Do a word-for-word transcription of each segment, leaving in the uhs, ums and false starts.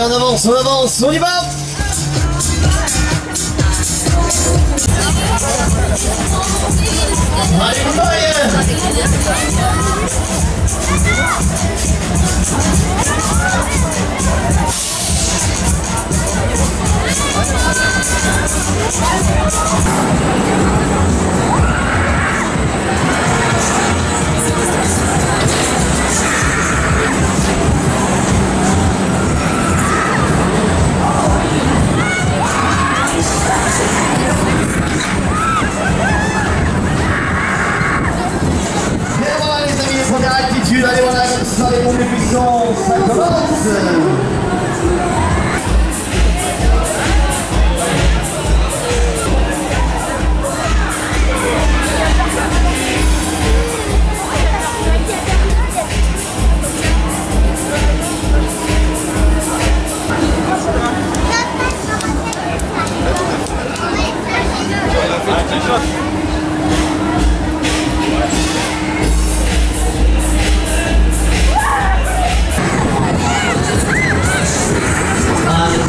Allez, on avance, on avance, on y va. Allez, vous allez, voilà, comme ça, les montées puissantes, ça commence!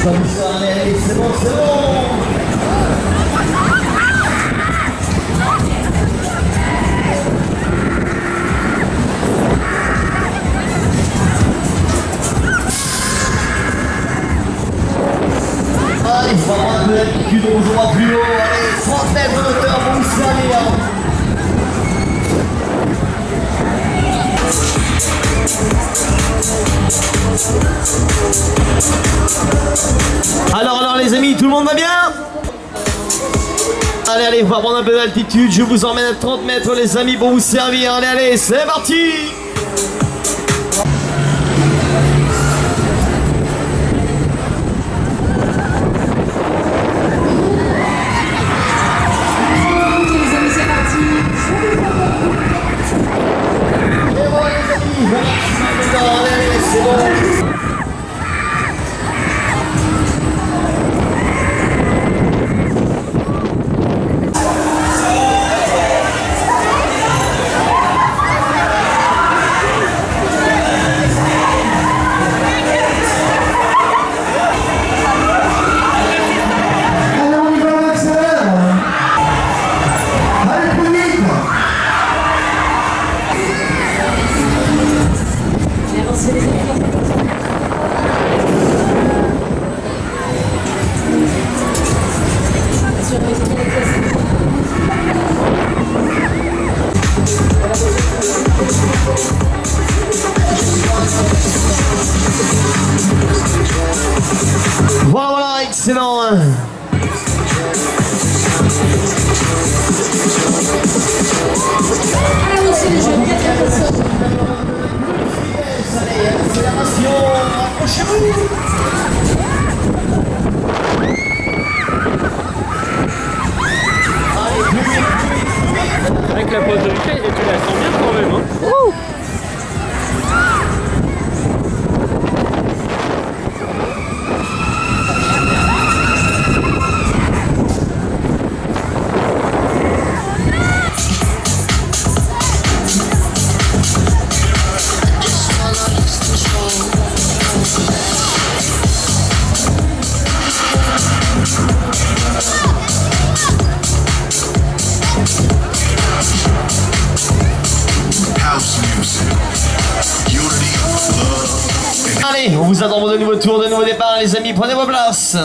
Allez, c'est bon, c'est bon. Allez, il faut avoir un peu d'altitude, on jouera plus haut. Allez, trente mètres de hauteur pour vous servir. Alors, alors les amis, tout le monde va bien? Allez, allez, on va prendre un peu d'altitude. Je vous emmène à trente mètres, les amis, pour vous servir. Allez, allez, c'est parti! Voilà, voilà, excellent. Avec la pose de Lucas, tu la sens bien quand même, hein. Ouh. Allez, on vous attend pour de nouveaux tours, de nouveaux départs, les amis, prenez vos places.